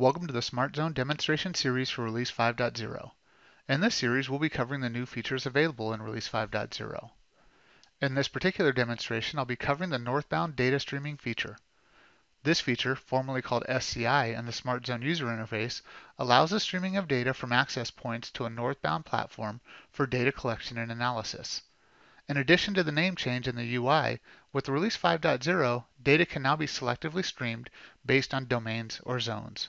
Welcome to the Smart Zone demonstration series for Release 5.0. In this series, we'll be covering the new features available in Release 5.0. In this particular demonstration, I'll be covering the northbound data streaming feature. This feature, formerly called SCI in the Smart Zone user interface, allows the streaming of data from access points to a northbound platform for data collection and analysis. In addition to the name change in the UI, with Release 5.0, data can now be selectively streamed based on domains or zones.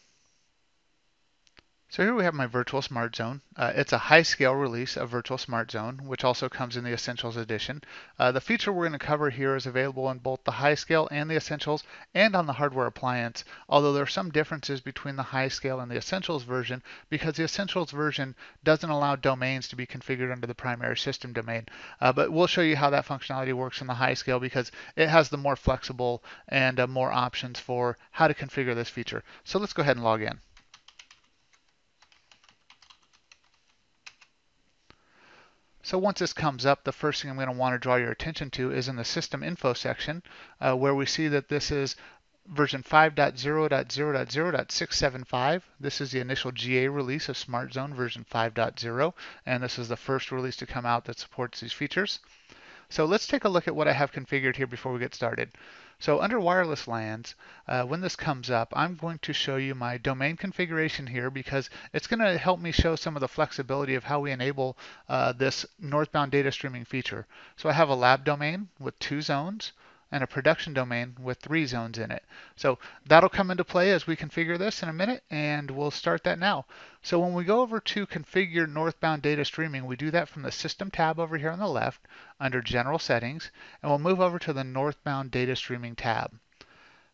So here we have my Virtual Smart Zone. It's a high-scale release of Virtual Smart Zone, which also comes in the Essentials edition. The feature we're going to cover here is available in both the high-scale and the Essentials and on the hardware appliance, although there are some differences between the high-scale and the Essentials version because the Essentials version doesn't allow domains to be configured under the primary system domain. But we'll show you how that functionality works in the high-scale because it has the more flexible and more options for how to configure this feature. So let's go ahead and log in. So once this comes up, the first thing I'm going to want to draw your attention to is in the system info section, where we see that this is version 5.0.0.0.675. This is the initial GA release of Smart Zone version 5.0, and this is the first release to come out that supports these features. So let's take a look at what I have configured here before we get started. So under wireless LANs, when this comes up, I'm going to show you my domain configuration here because it's going to help me show some of the flexibility of how we enable this northbound data streaming feature. So I have a lab domain with 2 zones and a production domain with 3 zones in it. So that'll come into play as we configure this in a minute, and we'll start that now. So when we go over to configure northbound data streaming, we do that from the System tab over here on the left under General Settings, and we'll move over to the Northbound Data Streaming tab.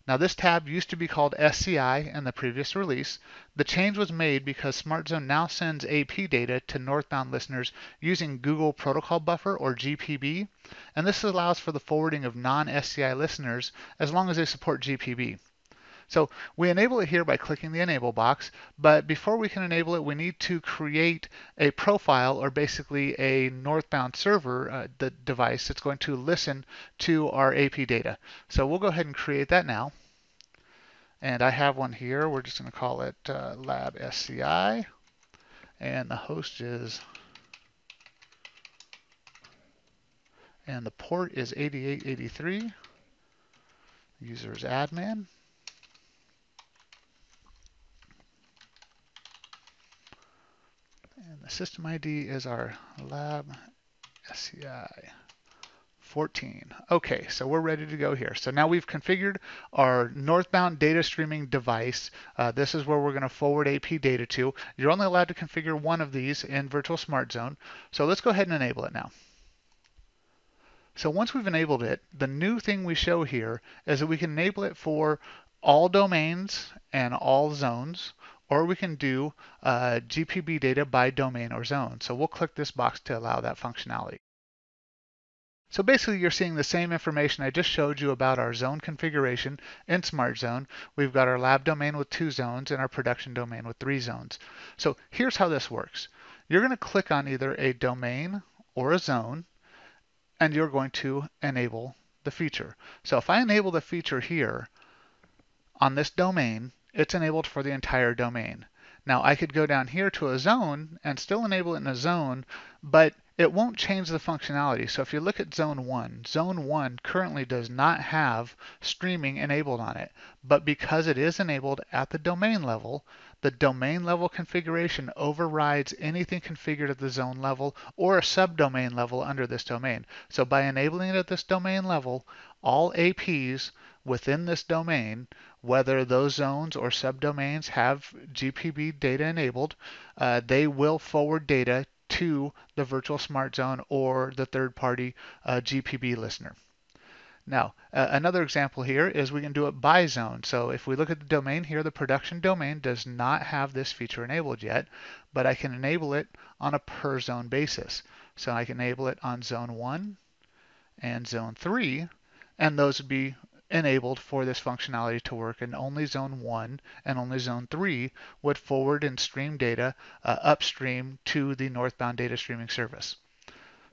Now this tab used to be called SCI in the previous release. The change was made because Smart Zone now sends AP data to northbound listeners using Google Protocol Buffer or GPB, and this allows for the forwarding of non-SCI listeners as long as they support GPB. So we enable it here by clicking the Enable box, but before we can enable it, we need to create a profile or basically a northbound server device that's going to listen to our AP data. So we'll go ahead and create that now. And I have one here. We're just going to call it Lab SCI, and the host is, and the port is 8883. User is admin. And the system ID is our lab SCI 14. Okay, so we're ready to go here. So now we've configured our northbound data streaming device. This is where we're going to forward AP data to. You're only allowed to configure one of these in Virtual Smart Zone. So let's go ahead and enable it now. So once we've enabled it, the new thing we show here is that we can enable it for all domains and all zones, or we can do GPB data by domain or zone. So we'll click this box to allow that functionality. So basically you're seeing the same information I just showed you about our zone configuration in Smart Zone. We've got our lab domain with 2 zones and our production domain with 3 zones. So here's how this works. You're going to click on either a domain or a zone, and you're going to enable the feature. So if I enable the feature here on this domain, it's enabled for the entire domain. Now I could go down here to a zone and still enable it in a zone, but it won't change the functionality. So if you look at zone one currently does not have streaming enabled on it, but because it is enabled at the domain level configuration overrides anything configured at the zone level or a subdomain level under this domain. So by enabling it at this domain level, all APs within this domain, whether those zones or subdomains have GPB data enabled, they will forward data to the Virtual Smart Zone or the third-party GPB listener. Now, another example here is we can do it by zone. So if we look at the domain here, the production domain does not have this feature enabled yet, but I can enable it on a per-zone basis. So I can enable it on Zone 1 and Zone 3, and those would be enabled for this functionality to work, and only Zone 1 and only Zone 3 would forward and stream data upstream to the northbound data streaming service.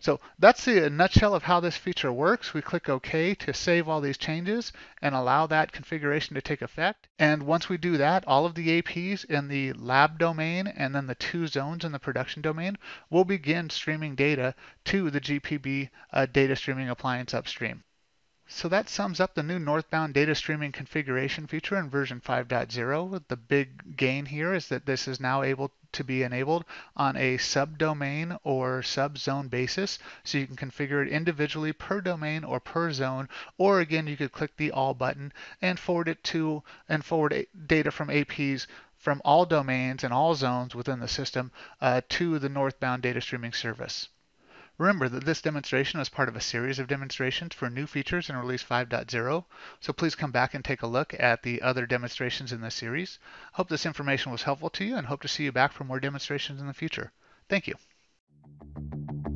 So that's the nutshell of how this feature works. We click OK to save all these changes and allow that configuration to take effect. And once we do that, all of the APs in the lab domain and then the two zones in the production domain will begin streaming data to the GPB data streaming appliance upstream. So that sums up the new northbound data streaming configuration feature in version 5.0. The big gain here is that this is now able to be enabled on a subdomain or subzone basis. So you can configure it individually per domain or per zone, or again, you could click the all button and forward it to and forward data from APs from all domains and all zones within the system to the northbound data streaming service. Remember that this demonstration is part of a series of demonstrations for new features in Release 5.0, so please come back and take a look at the other demonstrations in this series. Hope this information was helpful to you and hope to see you back for more demonstrations in the future. Thank you.